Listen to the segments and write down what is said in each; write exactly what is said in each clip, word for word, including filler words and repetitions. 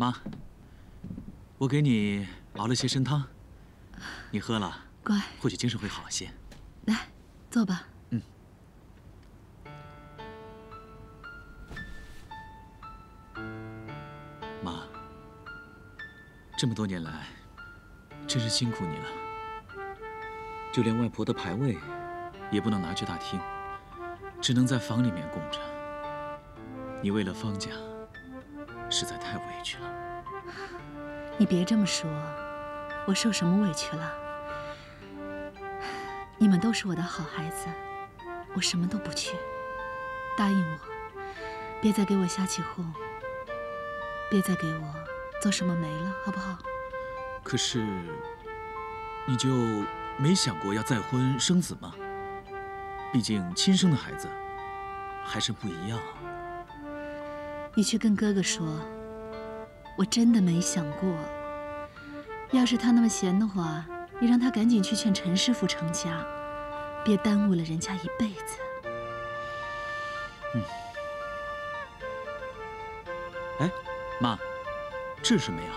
妈，我给你熬了些参汤，你喝了，乖，或许精神会好些。来，坐吧。嗯。妈，这么多年来，真是辛苦你了。就连外婆的牌位，也不能拿去大厅，只能在房里面供着。你为了方家。 实在太委屈了，你别这么说，我受什么委屈了？你们都是我的好孩子，我什么都不缺。答应我，别再给我瞎起哄，别再给我做什么没了，好不好？可是，你就没想过要再婚生子吗？毕竟亲生的孩子还是不一样啊。 你去跟哥哥说，我真的没想过。要是他那么闲的话，你让他赶紧去劝陈师傅成家，别耽误了人家一辈子。嗯。哎，妈，这是什么呀？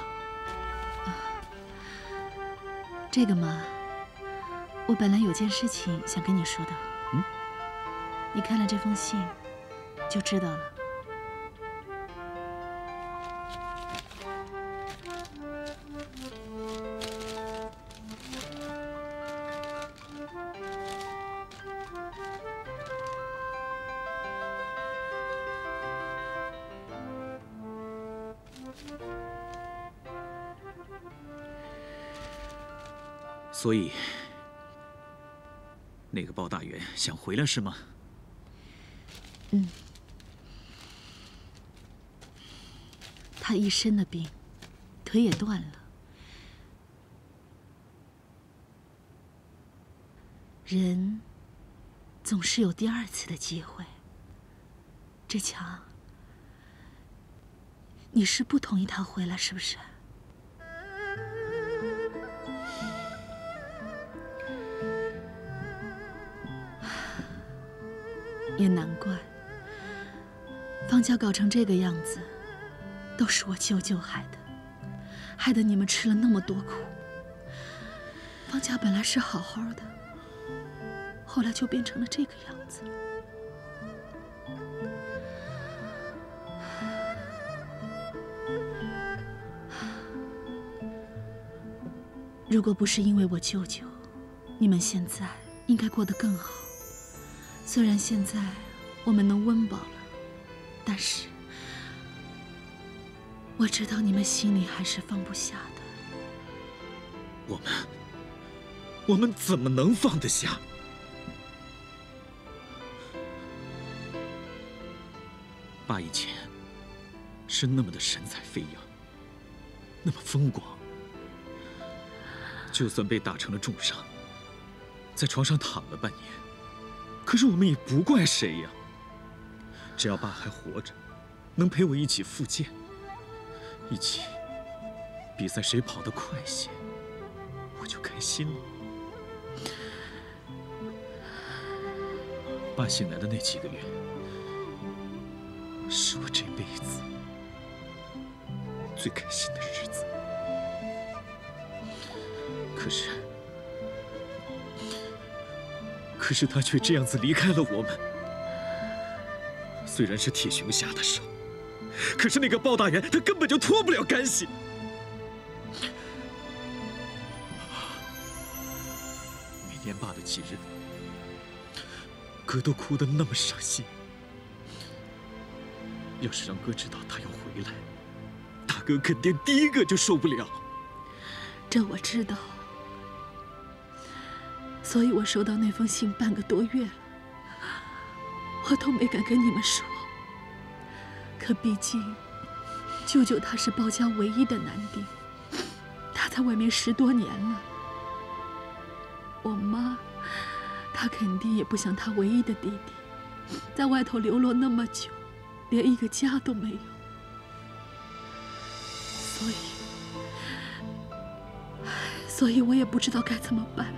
啊，这个嘛，我本来有件事情想跟你说的。嗯。你看了这封信，就知道了。 所以，那个包大员想回来是吗？嗯，他一身的病，腿也断了，人总是有第二次的机会。志强，你是不同意他回来是不是？ 也难怪，方家搞成这个样子，都是我舅舅害的，害得你们吃了那么多苦。方家本来是好好的，后来就变成了这个样子。如果不是因为我舅舅，你们现在应该过得更好。 虽然现在我们能温饱了，但是我知道你们心里还是放不下的。我们，我们怎么能放得下？爸以前是那么的神采飞扬，那么风光，就算被打成了重伤，在床上躺了半年。 可是我们也不怪谁呀。只要爸还活着，能陪我一起复健，一起比赛谁跑得快些，我就开心了。爸醒来的那几个月，是我这辈子最开心的日子。可是。 可是他却这样子离开了我们。虽然是铁熊下的手，可是那个包大员他根本就脱不了干系。每年爸的忌日，哥都哭得那么伤心。要是让哥知道他要回来，大哥肯定第一个就受不了。这我知道。 所以我收到那封信半个多月了，我都没敢跟你们说。可毕竟，舅舅他是包家唯一的男丁，他在外面十多年了。我妈，她肯定也不想她唯一的弟弟，在外头流落那么久，连一个家都没有。所以，所以我也不知道该怎么办。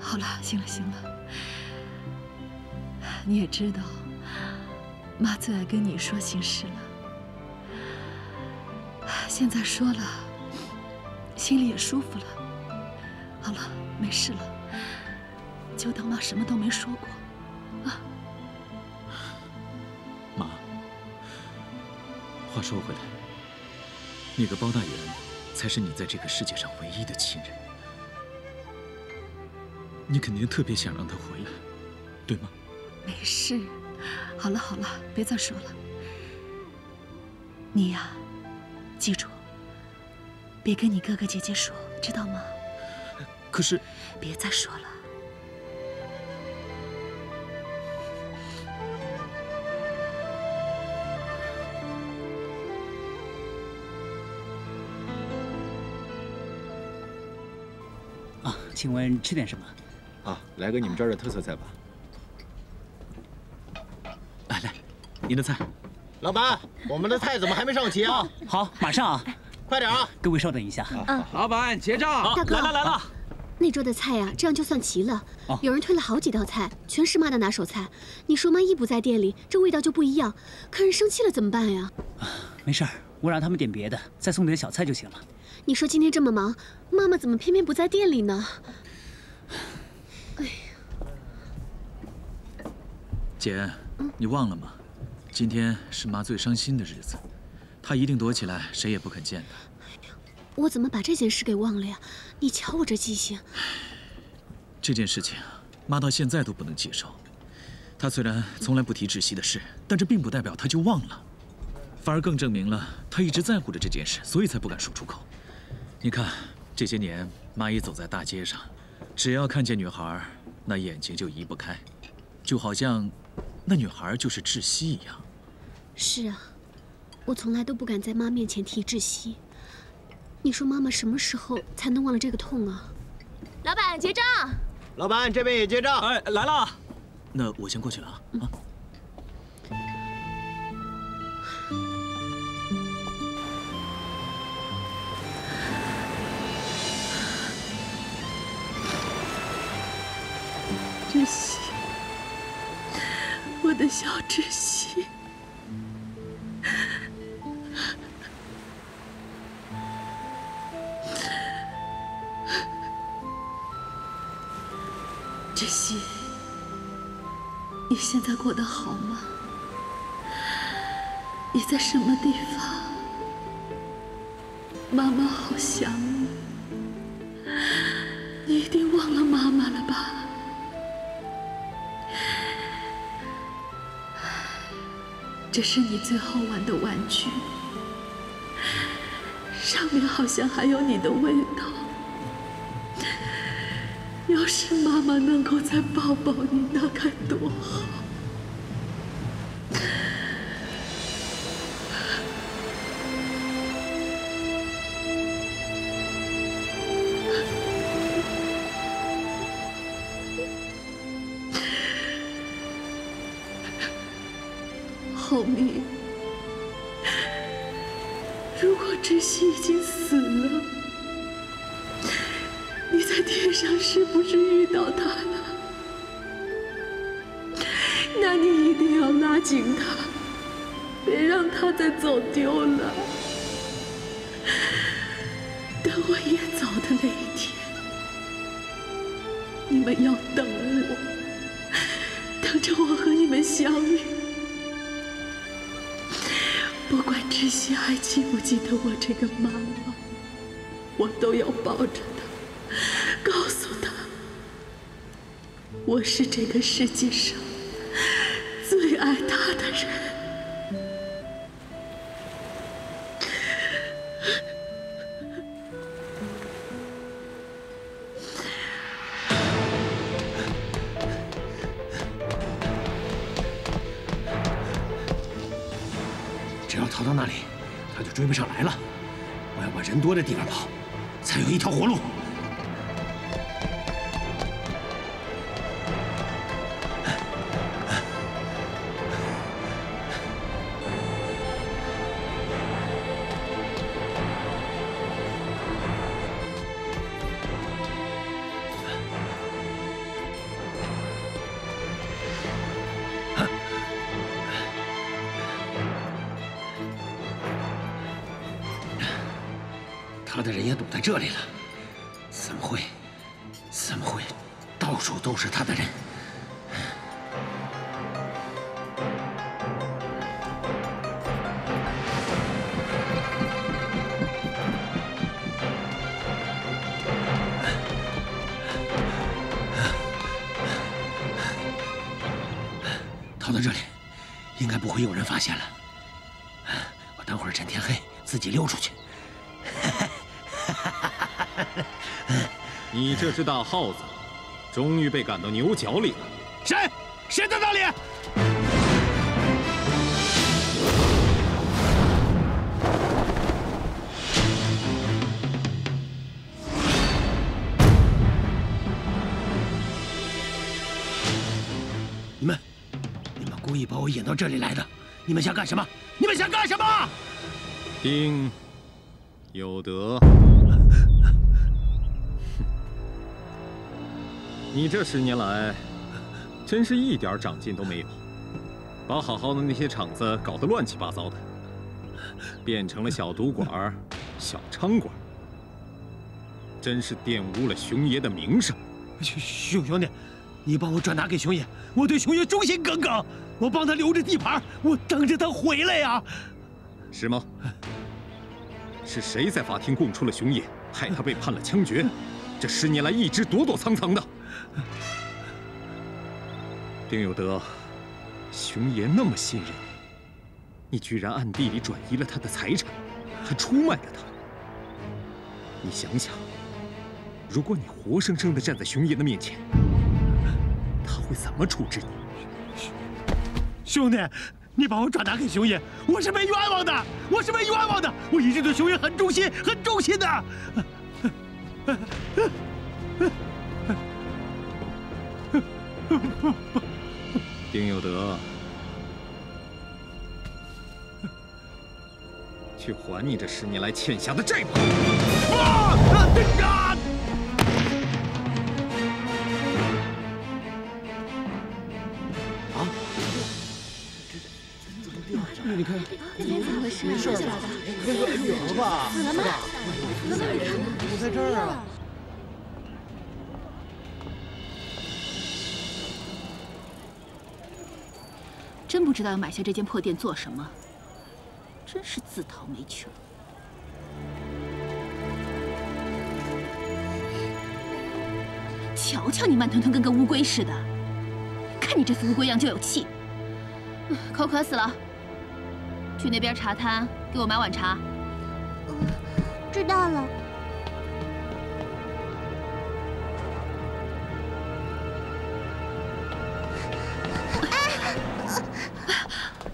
好了，行了，行了，你也知道，妈最爱跟你说心事了，现在说了，心里也舒服了。好了，没事了，就当妈什么都没说过，啊。妈，话说回来，那个包大元才是你在这个世界上唯一的亲人，你肯定特别想让他回来，对吗？没事。 好了好了，别再说了。你呀，记住，别跟你哥哥姐姐说，知道吗？可是，别再说了。啊，请问吃点什么？啊，来个你们这儿的特色菜吧。 您的菜，老板，我们的菜怎么还没上齐啊？好，马上啊，快点啊！各位稍等一下。嗯，老板结账。大哥，来了来了。那桌的菜呀，这样就算齐了。有人推了好几道菜，全是妈的拿手菜。你说妈一不在店里，这味道就不一样。客人生气了怎么办呀？没事儿，我让他们点别的，再送点小菜就行了。你说今天这么忙，妈妈怎么偏偏不在店里呢？哎呀，姐恩，你忘了吗？ 今天是妈最伤心的日子，她一定躲起来，谁也不肯见她。我怎么把这件事给忘了呀？你瞧我这记性。这件事情，妈到现在都不能接受。她虽然从来不提窒息的事，但这并不代表她就忘了，反而更证明了她一直在乎着这件事，所以才不敢说出口。你看，这些年妈一走在大街上，只要看见女孩，那眼睛就移不开，就好像那女孩就是窒息一样。 是啊，我从来都不敢在妈面前提窒息。你说妈妈什么时候才能忘了这个痛啊？老板结账。老板这边也结账。哎，来了。那我先过去了啊。嗯、窒息，我的小窒息。 窒息，你现在过得好吗？你在什么地方？妈妈好想你，你一定忘了妈妈了吧？ 这是你最后玩的玩具，上面好像还有你的味道。要是妈妈能够再抱抱你，那该多好！后面，如果窒息已经死了，你在天上是不是遇到他了？那你一定要拉紧他，别让他再走丢了。等我也走的那一天，你们要等我，等着我和你们相遇。 不管窒息还记不记得我这个妈妈，我都要抱着她，告诉她，我是这个世界上最爱她的人。 追不上来了，我要往人多的地方跑，才有一条活路。他的人也堵在这里了，怎么会？怎么会？到处都是他的人。 到这里，应该不会有人发现了。我等会儿趁天黑自己溜出去。你这只大耗子，终于被赶到牛角里了。谁？谁在那里？你们。 故意把我引到这里来的，你们想干什么？你们想干什么？丁有德，你这十年来真是一点长进都没有，把好好的那些厂子搞得乱七八糟的，变成了小赌馆、小娼馆，真是玷污了熊爷的名声。熊兄弟。 你把我转达给熊爷，我对熊爷忠心耿耿，我帮他留着地盘，我等着他回来呀。石猫，是谁在法庭供出了熊爷，害他被判了枪决？这十年来一直躲躲藏藏的。丁有德，熊爷那么信任你，你居然暗地里转移了他的财产，还出卖了他。你想想，如果你活生生的站在熊爷的面前。 他会怎么处置你？兄弟，你把我转达给熊爷，我是没冤枉的，我是没冤枉的，我一直对熊爷很忠心，很忠心的。丁有德，去还你这十年来欠下的债吧！啊啊！ 你看，今天怎么回事？没事吧？死了吧？死了吗？死了吗？我在这儿啊！真不知道要买下这间破店做什么，真是自讨没趣。 瞧瞧你慢吞吞跟个乌龟似的，看你这副乌龟样就有气。口渴死了。 去那边茶摊给我买碗茶。嗯，知道了。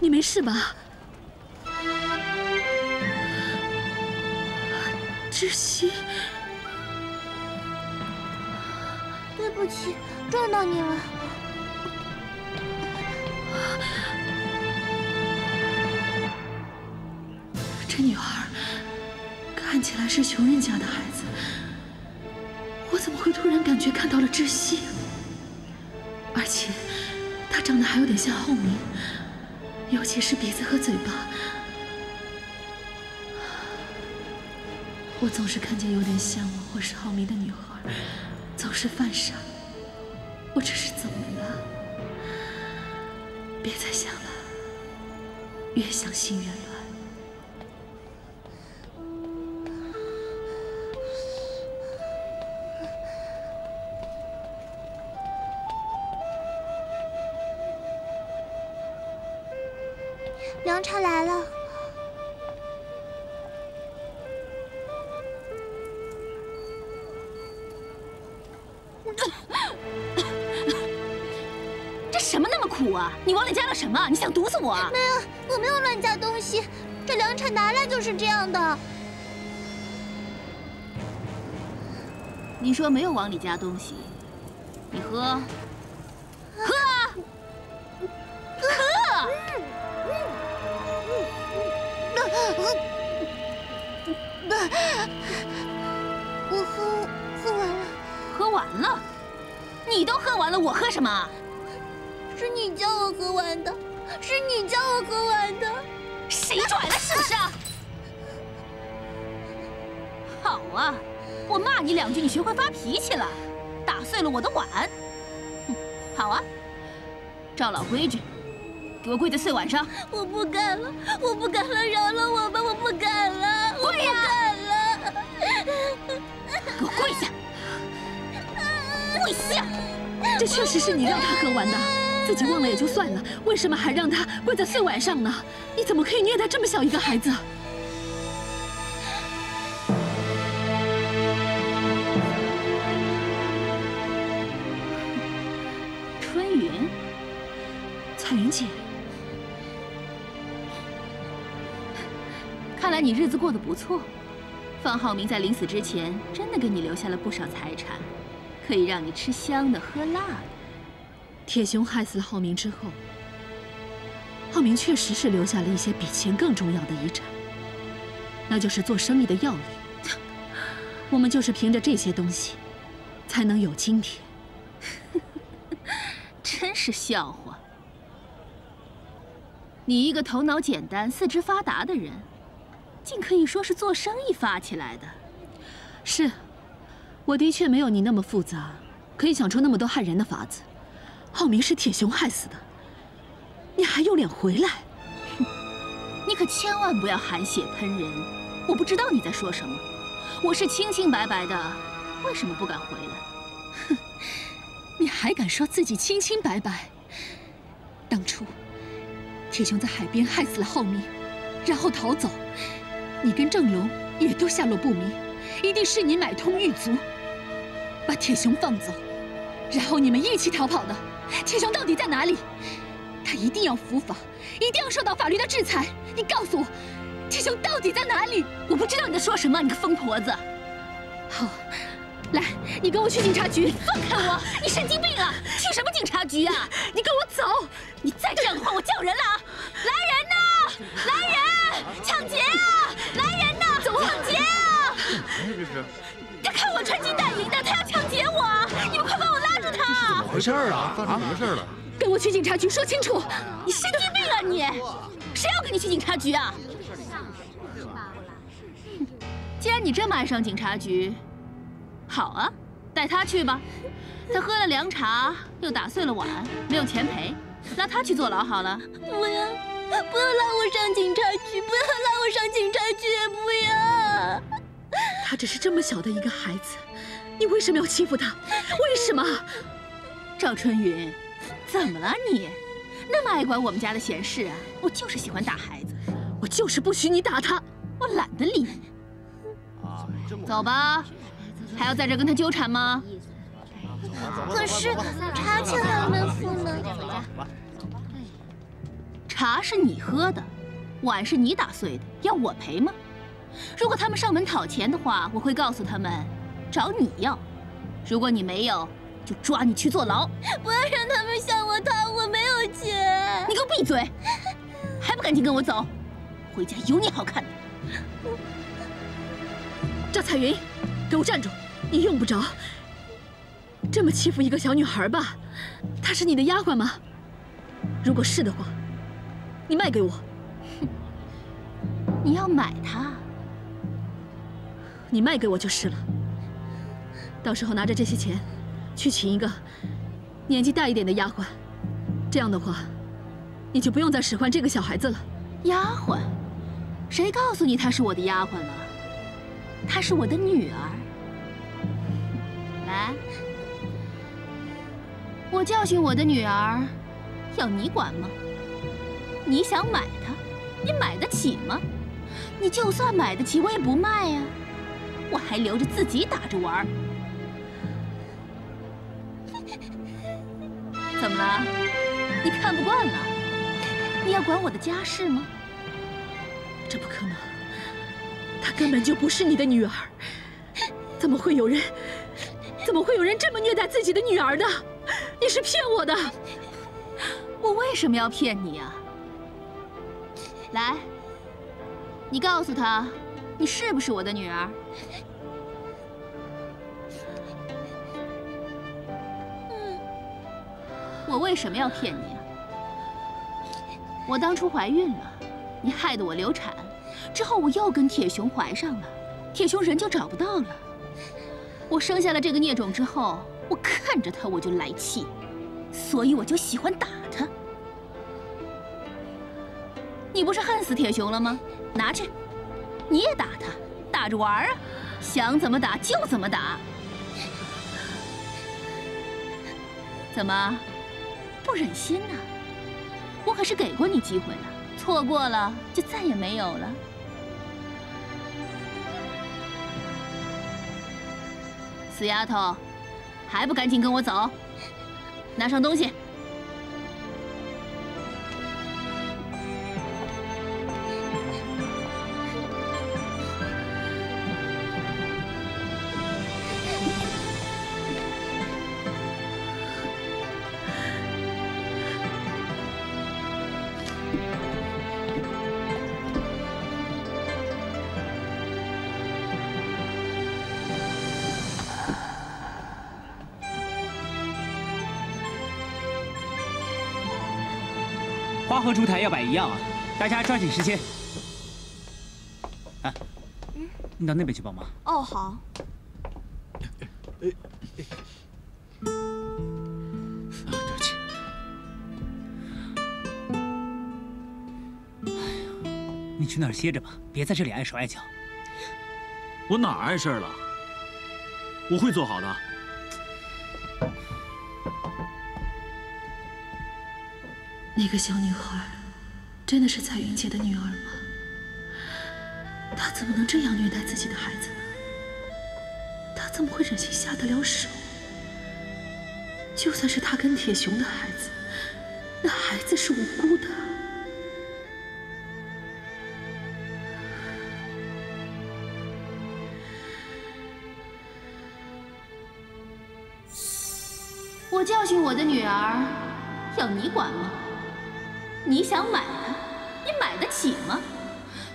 你没事吧？窒息。对不起，撞到你了。 这女孩看起来是穷人家的孩子，我怎么会突然感觉看到了窒息？而且她长得还有点像后明，尤其是鼻子和嘴巴，我总是看见有点像我或是浩明的女孩，总是犯傻。我这是怎么了？别再想了，越想心越乱。 凉茶来了，这什么那么苦啊？你往里加了什么？你想毒死我啊？没有，我没有乱加东西，这凉茶拿来就是这样的。你说没有往里加东西，你喝。 我喝喝完了，喝完了，你都喝完了，我喝什么？是你叫我喝完的，是你叫我喝完的，谁拽的？是不是？好啊！我骂你两句，你学会发脾气了，打碎了我的碗。哼，好啊，照老规矩，给我跪在碎碗上。我不敢了，我不敢了，饶了我吧，我不敢了，我不敢了。给我跪下，跪下！这确实是你让他喝完的，自己忘了也就算了，为什么还让他跪在碎碗上呢？你怎么可以虐待这么小一个孩子？ 姐，看来你日子过得不错。方浩明在临死之前真的给你留下了不少财产，可以让你吃香的喝辣的。铁雄害死了浩明之后，浩明确实是留下了一些比钱更重要的遗产，那就是做生意的要领。我们就是凭着这些东西，才能有今天。真是笑话。 你一个头脑简单、四肢发达的人，竟可以说是做生意发起来的。是，我的确没有你那么复杂，可以想出那么多害人的法子。浩明是铁雄害死的，你还有脸回来？哼，你可千万不要含血喷人！我不知道你在说什么，我是清清白白的，为什么不敢回来？哼，你还敢说自己清清白白？当初。 铁雄在海边害死了浩明，然后逃走。你跟郑龙也都下落不明，一定是你买通狱卒，把铁雄放走，然后你们一起逃跑的。铁雄到底在哪里？他一定要伏法，一定要受到法律的制裁。你告诉我，铁雄到底在哪里？我不知道你在说什么，你个疯婆子！好，来，你跟我去警察局。放开我！你神经病啊！去什么警察局啊？你跟我走！你再这样的话，我叫人了啊！ 来人呐！来人！抢劫啊！来人呐！抢劫啊！他看我穿金戴银的，他要抢劫我！你们快帮我拉住他！怎么回事啊？发生什么事了？跟我去警察局说清楚！你神经病啊你！谁要跟你去警察局啊？既然你这么爱上警察局，好啊，带他去吧。他喝了凉茶，又打碎了碗，没有钱赔。 拉他去坐牢好了！不要，不要拉我上警察局！不要拉我上警察局！不要！他只是这么小的一个孩子，你为什么要欺负他？为什么？赵春云，怎么了你？那么爱管我们家的闲事啊！我就是喜欢打孩子，我就是不许你打他，我懒得理你。走吧，还要在这跟他纠缠吗？ 可是茶钱还没付呢。茶是你喝的，碗是你打碎的，要我赔吗？如果他们上门讨钱的话，我会告诉他们，找你要。如果你没有，就抓你去坐牢。不要让他们向我讨，我没有钱。你给我闭嘴！还不赶紧跟我走？回家有你好看的。赵彩云，给我站住！你用不着。 这么欺负一个小女孩吧？她是你的丫鬟吗？如果是的话，你卖给我。哼，你要买她？你卖给我就是了。到时候拿着这些钱，去请一个年纪大一点的丫鬟。这样的话，你就不用再使唤这个小孩子了。丫鬟？谁告诉你她是我的丫鬟了？她是我的女儿。来。 我教训我的女儿，要你管吗？你想买它，你买得起吗？你就算买得起，我也不卖呀、啊，我还留着自己打着玩。怎么了？你看不惯了？你要管我的家事吗？这不可能，她根本就不是你的女儿，怎么会有人，怎么会有人这么虐待自己的女儿的？ 你是骗我的，我为什么要骗你啊？来，你告诉他，你是不是我的女儿？我为什么要骗你啊？我当初怀孕了，你害得我流产，之后我又跟铁雄怀上了，铁熊人就找不到了。我生下了这个孽种之后，我看着他我就来气，所以我就喜欢打他。你不是恨死铁熊了吗？拿去，你也打他，打着玩啊，想怎么打就怎么打。怎么，不忍心呢？我可是给过你机会了，错过了就再也没有了。 死丫头，还不赶紧跟我走！拿上东西。花和烛台要摆一样啊，大家抓紧时间。哎，你到那边去帮忙。哦，好。啊，对不起。哎呀，你去那儿歇着吧，别在这里碍手碍脚。我哪儿碍事了？我会做好的。 那个小女孩真的是彩云姐的女儿吗？她怎么能这样虐待自己的孩子呢？她怎么会忍心下得了手？就算是她跟铁熊的孩子，那孩子是无辜的。我教训我的女儿，要你管吗？ 你想买它，你买得起吗？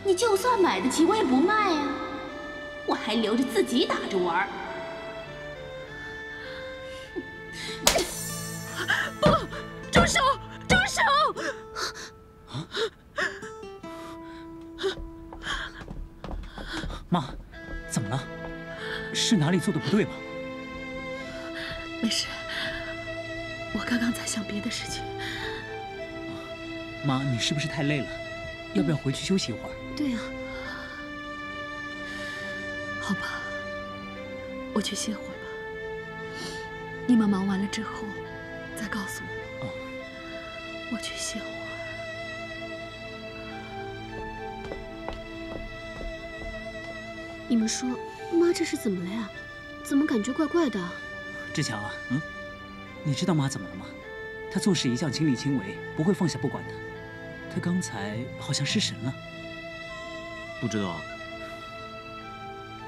你就算买得起，我也不卖呀、啊，我还留着自己打着玩儿。不，住手！住手！啊！妈，怎么了？是哪里做的不对吗？没事，我刚刚在想别的事情。 妈，你是不是太累了？要不要回去休息一会儿？对呀、啊，好吧，我去歇会儿吧。你们忙完了之后再告诉我。哦，我去歇会儿。 你们说，妈这是怎么了呀？怎么感觉怪怪的？志强啊，嗯，你知道妈怎么了吗？她做事一向亲力亲为，不会放下不管的。 他刚才好像失神了，不知道。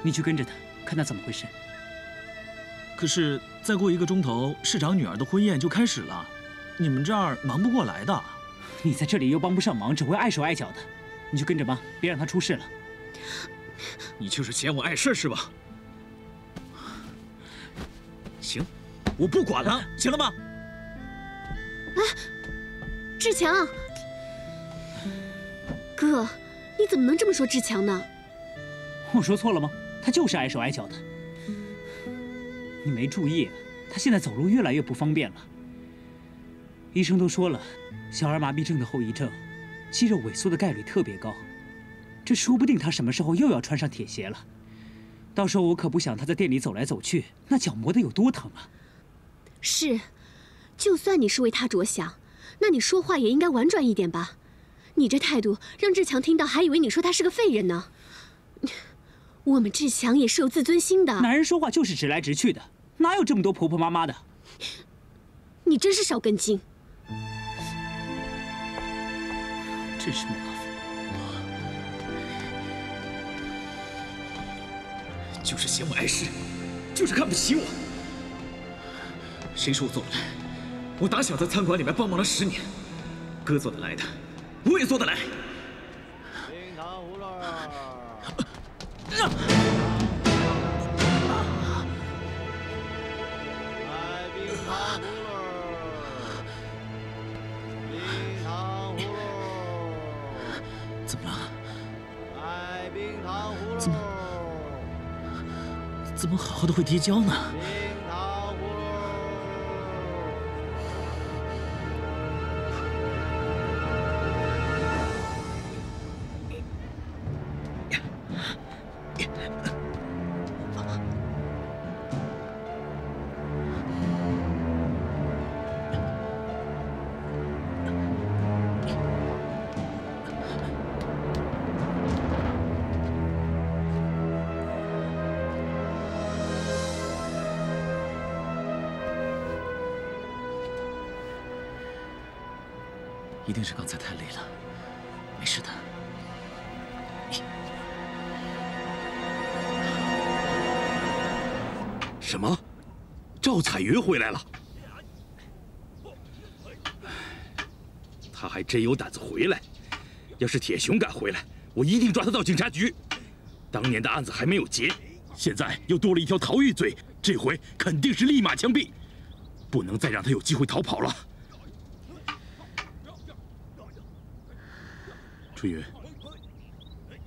你去跟着他，看他怎么回事。可是再过一个钟头，市长女儿的婚宴就开始了，你们这儿忙不过来的。你在这里又帮不上忙，只会碍手碍脚的。你去跟着妈，别让她出事了。你就是嫌我碍事是吧？行，我不管了，行了吗？哎，志强。 哥，你怎么能这么说志强呢？我说错了吗？他就是碍手碍脚的。你没注意，他现在走路越来越不方便了。医生都说了，小儿麻痹症的后遗症，肌肉萎缩的概率特别高。这说不定他什么时候又要穿上铁鞋了。到时候我可不想他在店里走来走去，那脚磨得有多疼啊！是，就算你是为他着想，那你说话也应该婉转一点吧。 你这态度让志强听到，还以为你说他是个废人呢。我们志强也是有自尊心的，男人说话就是直来直去的，哪有这么多婆婆妈妈的？你真是少根筋，真是麻烦。就是嫌我碍事，就是看不起我。谁说我做不来？我打小在餐馆里面帮忙了十年，哥做得来的。 我也做得来。冰糖葫芦儿，买冰糖葫芦儿，冰糖葫芦儿，怎么了？买冰糖葫芦儿，怎么好好的会跌跤呢？ 一定是刚才太累了，没事的。 什么？赵彩云回来了？他还真有胆子回来。要是铁雄敢回来，我一定抓他到警察局。当年的案子还没有结，现在又多了一条逃狱罪，这回肯定是立马枪毙，不能再让他有机会逃跑了。春云，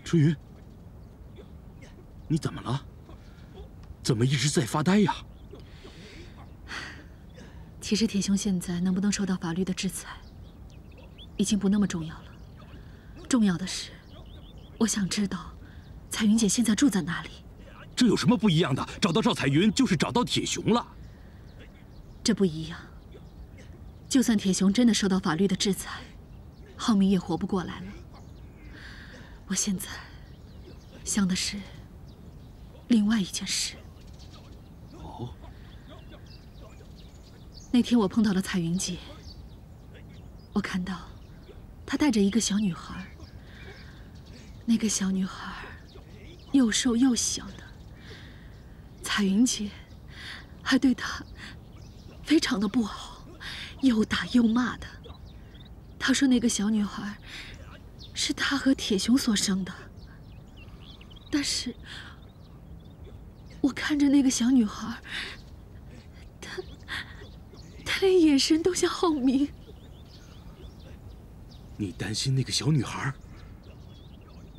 春云，你怎么了？ 怎么一直在发呆呀？其实铁雄现在能不能受到法律的制裁，已经不那么重要了。重要的是，我想知道彩云姐现在住在哪里。这有什么不一样的？找到赵彩云就是找到铁雄了。这不一样。就算铁雄真的受到法律的制裁，浩明也活不过来了。我现在想的是另外一件事。 那天我碰到了彩云姐，我看到她带着一个小女孩。那个小女孩又瘦又小的，彩云姐还对她非常的不好，又打又骂的。她说那个小女孩是她和铁雄所生的，但是我看着那个小女孩。 连眼神都像浩明。你担心那个小女孩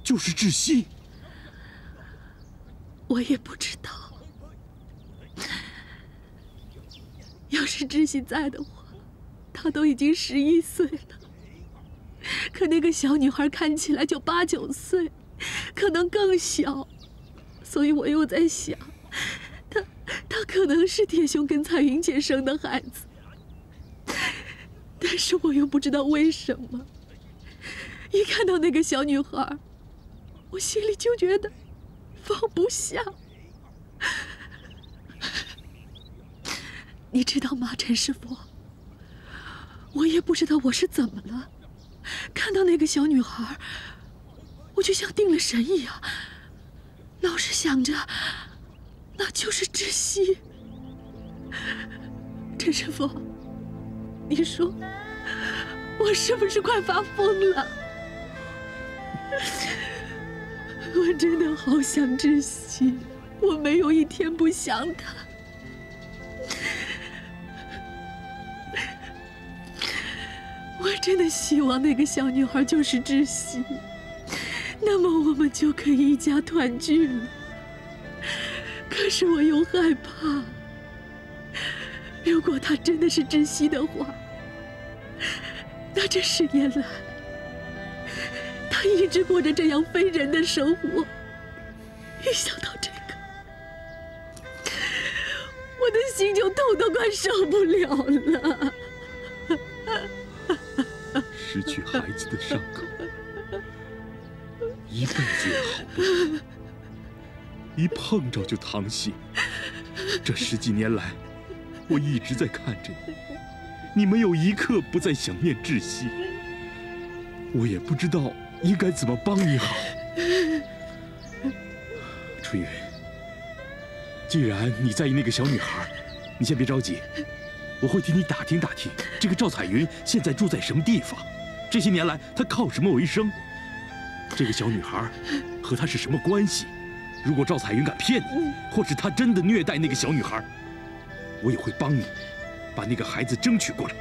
就是窒息？我也不知道。要是窒息在的话，她都已经十一岁了。可那个小女孩看起来就八九岁，可能更小。所以我又在想，她她可能是铁雄跟彩云姐生的孩子。 但是我又不知道为什么，一看到那个小女孩，我心里就觉得放不下。你知道吗，陈师傅？我也不知道我是怎么了，看到那个小女孩，我就像定了神一样，老是想着那就是窒息。陈师傅。 你说我是不是快发疯了？我真的好想窒息，我没有一天不想他。我真的希望那个小女孩就是窒息，那么我们就可以一家团聚了。可是我又害怕。 如果他真的是窒息的话，那这十年来，他一直过着这样非人的生活。一想到这个，我的心就痛得快受不了了。失去孩子的伤口，一辈子也好不了，一碰着就淌血。这十几年来。 我一直在看着你，你没有一刻不再想念窒息。我也不知道应该怎么帮你好。春云，既然你在意那个小女孩，你先别着急，我会替你打听打听这个赵彩云现在住在什么地方，这些年来她靠什么为生，这个小女孩和她是什么关系。如果赵彩云敢骗你，或是她真的虐待那个小女孩。 我也会帮你，把那个孩子争取过来。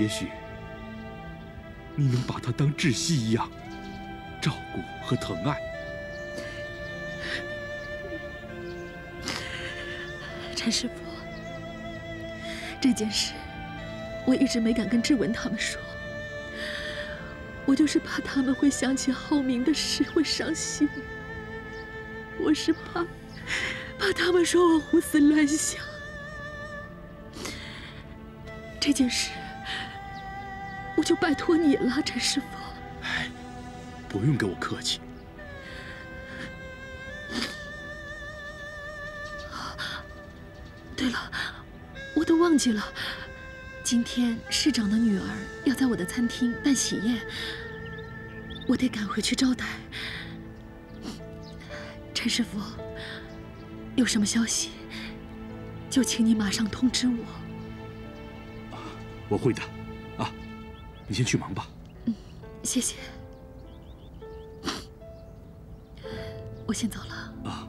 也许你能把他当窒息一样照顾和疼爱。陈师傅，这件事我一直没敢跟志文他们说，我就是怕他们会想起浩明的事，会伤心。我是怕怕他们说我胡思乱想。这件事我就拜托你了，陈师傅。哎，不用跟我客气。 对了，我都忘记了，今天市长的女儿要在我的餐厅办喜宴，我得赶回去招待。陈师傅，有什么消息，就请你马上通知我。我会的，啊，你先去忙吧。嗯，谢谢。我先走了。啊。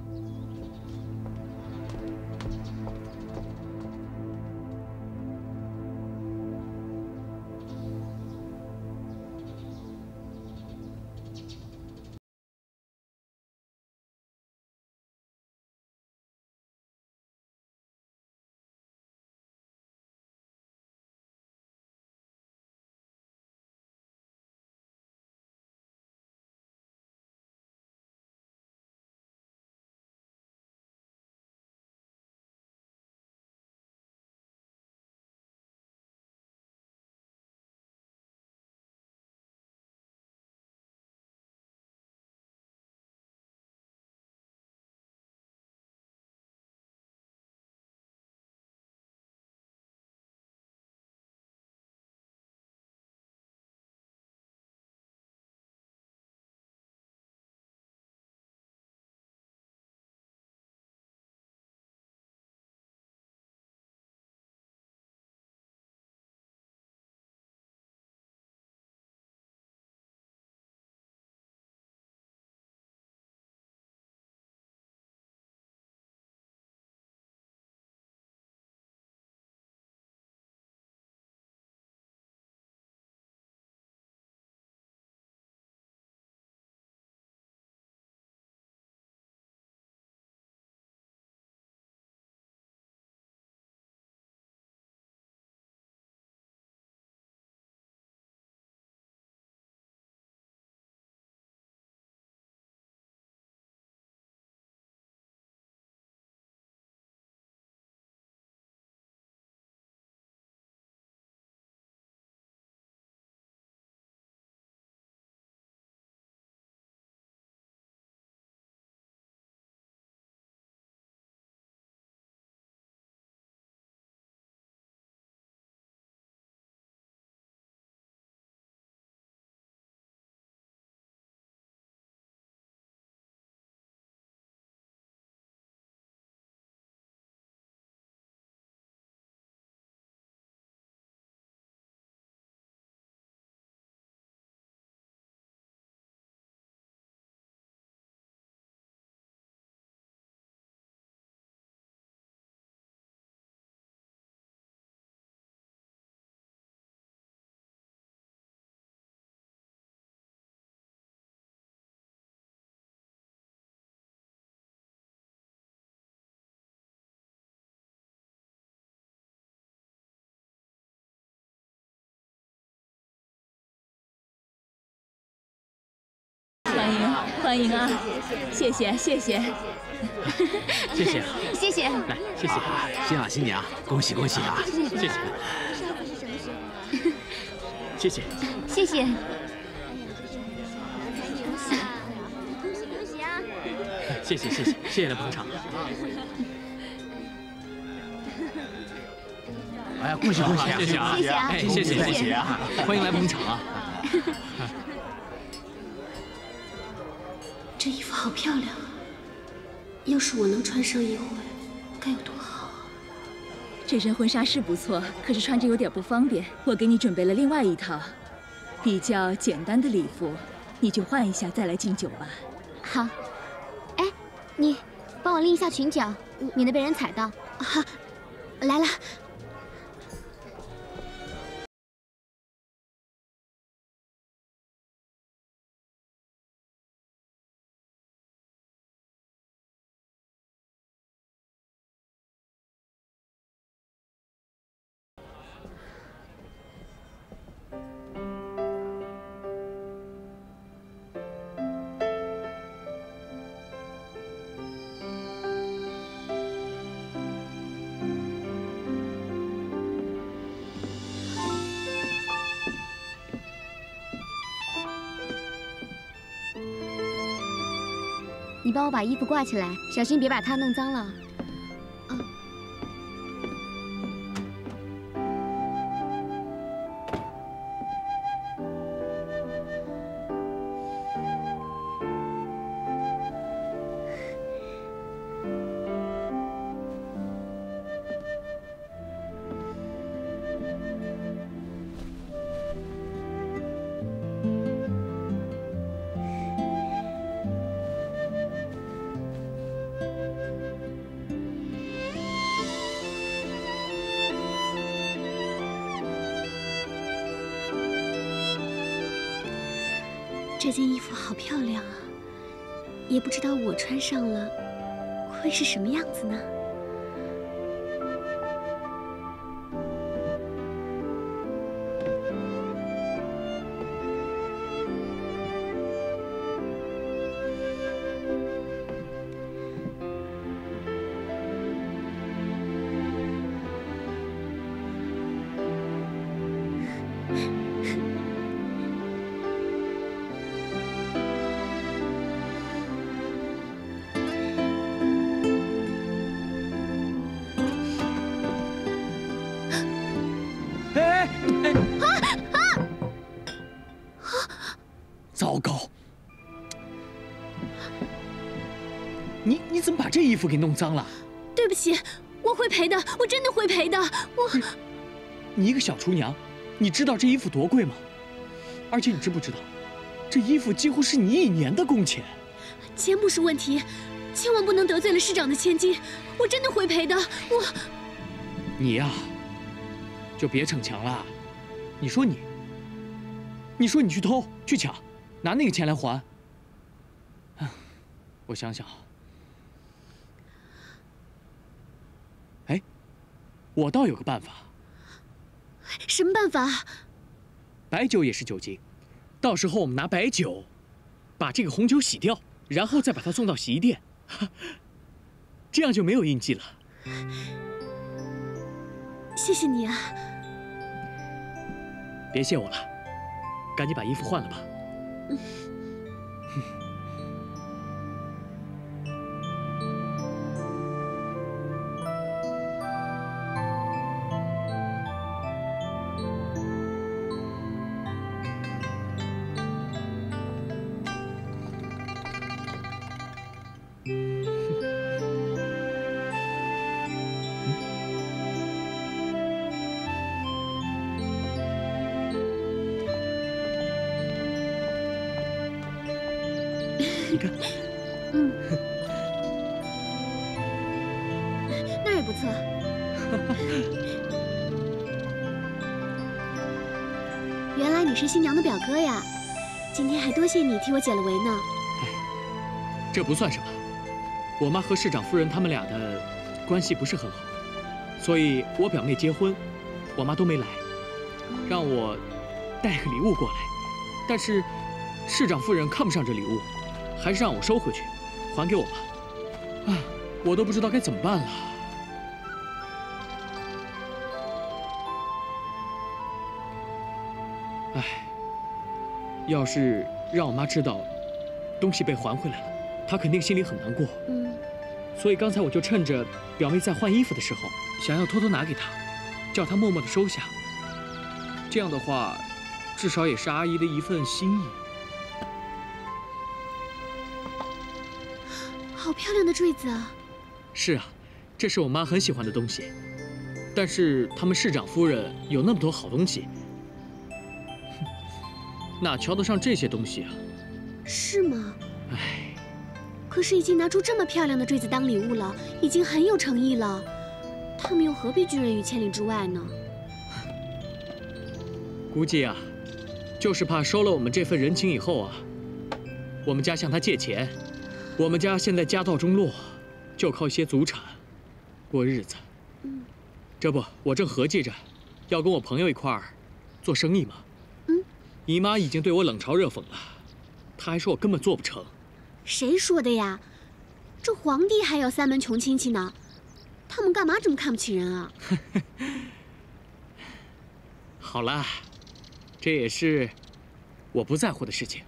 欢迎啊！谢谢谢谢谢谢谢谢来谢谢新啊新年啊，恭喜恭喜啊！谢谢谢谢谢谢恭喜啊！谢谢谢谢谢谢的捧场！哎呀，恭喜恭喜啊！谢谢啊！哎，谢谢谢谢啊！欢迎来捧场啊！ 这衣服好漂亮啊！要是我能穿上一回，该有多好啊！这身婚纱是不错，可是穿着有点不方便。我给你准备了另外一套，比较简单的礼服，你去换一下再来敬酒吧。好。哎，你帮我拎一下裙角，免得被人踩到。好、啊，来了。帮我把衣服挂起来，小心别把它弄脏了。啊。这件衣服好漂亮啊！也不知道我穿上了会是什么样子呢？衣服给弄脏了，对不起，我会赔的，我真的会赔的。我，你一个小厨娘，你知道这衣服多贵吗？而且你知不知道，这衣服几乎是你一年的工钱。钱不是问题，千万不能得罪了市长的千金，我真的会赔的。我，你呀、啊，就别逞强了。你说你，你说你去偷去抢，拿那个钱来还。我想想啊。 我倒有个办法。什么办法？白酒也是酒精，到时候我们拿白酒，把这个红酒洗掉，然后再把它送到洗衣店，这样就没有印记了。谢谢你啊！别谢我了，赶紧把衣服换了吧。嗯。 哥呀，今天还多谢你替我解了围呢。哎，这不算什么。我妈和市长夫人他们俩的关系不是很好，所以我表妹结婚，我妈都没来，让我带个礼物过来。但是市长夫人看不上这礼物，还是让我收回去，还给我妈。啊，我都不知道该怎么办了。 要是让我妈知道东西被还回来了，她肯定心里很难过。嗯，所以刚才我就趁着表妹在换衣服的时候，想要偷偷拿给她，叫她默默地收下。这样的话，至少也是阿姨的一份心意。好漂亮的坠子啊！是啊，这是我妈很喜欢的东西。但是他们市长夫人有那么多好东西。 哪瞧得上这些东西啊？是吗？哎，可是已经拿出这么漂亮的坠子当礼物了，已经很有诚意了，他们又何必拒人于千里之外呢？估计啊，就是怕收了我们这份人情以后啊，我们家向他借钱，我们家现在家道中落，就靠一些祖产过日子。嗯，这不，我正合计着，要跟我朋友一块儿做生意嘛。 姨妈已经对我冷嘲热讽了，她还说我根本做不成。谁说的呀？这皇帝还有三门穷亲戚呢，他们干嘛这么看不起人啊？好啦，这也是我不在乎的事情，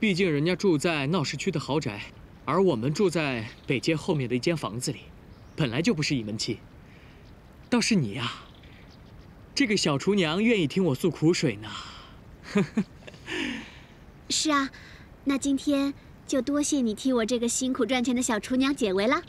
毕竟人家住在闹市区的豪宅，而我们住在北街后面的一间房子里，本来就不是一门亲。倒是你呀、啊，这个小厨娘愿意听我诉苦水呢。是啊，那今天就多谢你替我这个辛苦赚钱的小厨娘解围了。